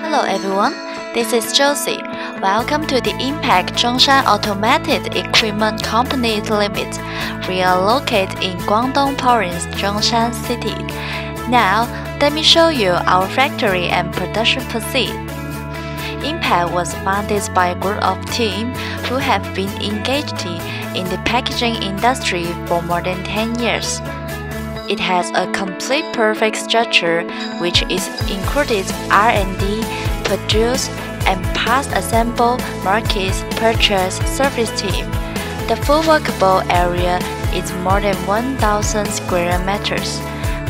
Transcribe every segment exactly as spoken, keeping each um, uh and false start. Hello everyone, this is Josie. Welcome to the Inpack Zhongshan Automated Equipment Company Limited. We are located in Guangdong Province, Zhongshan City. Now, let me show you our factory and production proceed. Inpack was founded by a group of team who have been engaged in the packaging industry for more than ten years. It has a complete perfect structure which is included R and D, produce and past assemble, markets, purchase, service team. The full workable area is more than one thousand square meters,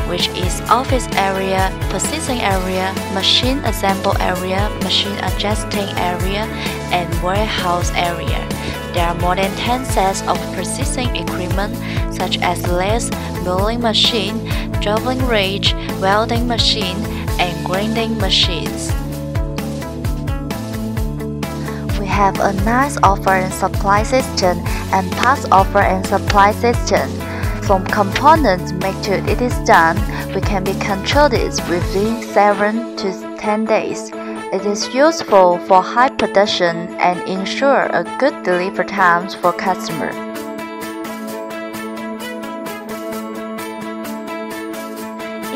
which is office area, processing area, machine assemble area, machine adjusting area, and warehouse area. There are more than ten sets of processing equipment such as lathe, milling machine, doubling range, welding machine, and grinding machines. We have a nice offer and supply system and parts offer and supply system. From components made to it is done, we can be controlled within seven to ten days. It is useful for high production and ensure a good delivery times for customer.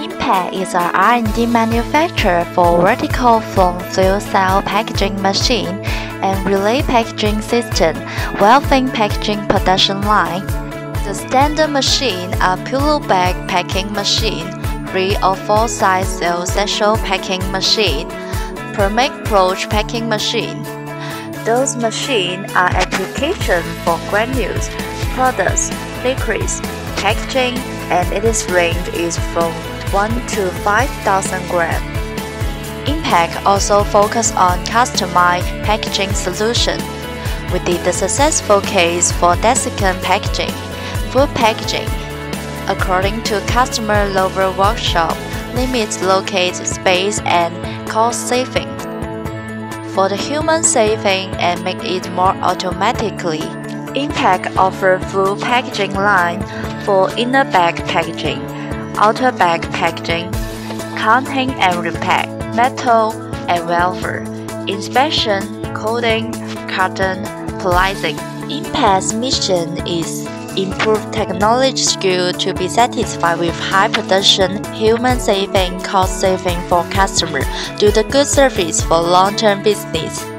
Inpack is an R and D manufacturer for vertical flown fuel cell packaging machine and relay packaging system, welding packaging production line. The standard machine are pillow bag packing machine, three or four size cell satchel packing machine, Permac Proch packing machine. Those machines are application for granules, products, liquids, packaging, and its range is from one to five thousand grams. Inpack also focus on customized packaging solution. We did the successful case for desiccant packaging, food packaging. According to customer lower workshop, limits locate space and cost saving. For the human saving and make it more automatically, Inpack offers full packaging line for inner bag packaging, outer bag packaging, counting and repack, metal and welfare, inspection, coding, carton, polishing. Inpack's mission is improve technology skill to be satisfied with high production, human saving, cost saving for customer, do the good service for long-term business.